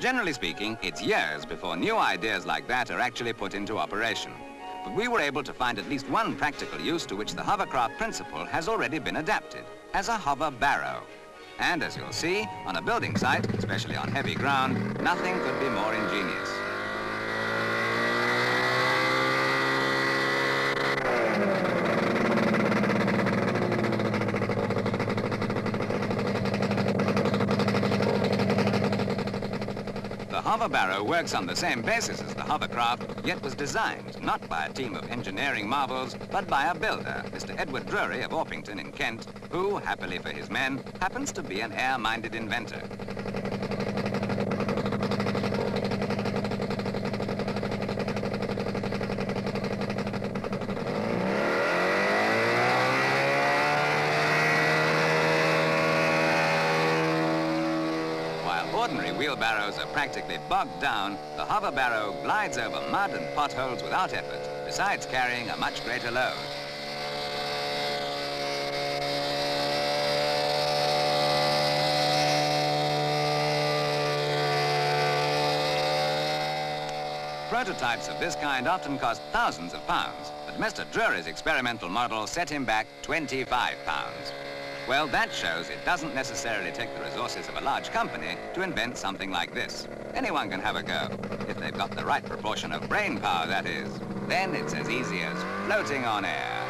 Generally speaking, it's years before new ideas like that are actually put into operation. But we were able to find at least one practical use to which the hovercraft principle has already been adapted, as a hover barrow. And as you'll see, on a building site, especially on heavy ground, nothing could be more ingenious. The hover barrow works on the same basis as the hovercraft, yet was designed not by a team of engineering marvels, but by a builder, Mr. Edward Drewery of Orpington in Kent, who, happily for his men, happens to be an air-minded inventor. Ordinary wheelbarrows are practically bogged down, the hover barrow glides over mud and potholes without effort, besides carrying a much greater load. Prototypes of this kind often cost thousands of pounds, but Mr. Drewery's experimental model set him back £25. Well, that shows it doesn't necessarily take the resources of a large company to invent something like this. Anyone can have a go. If they've got the right proportion of brain power, that is. Then it's as easy as floating on air.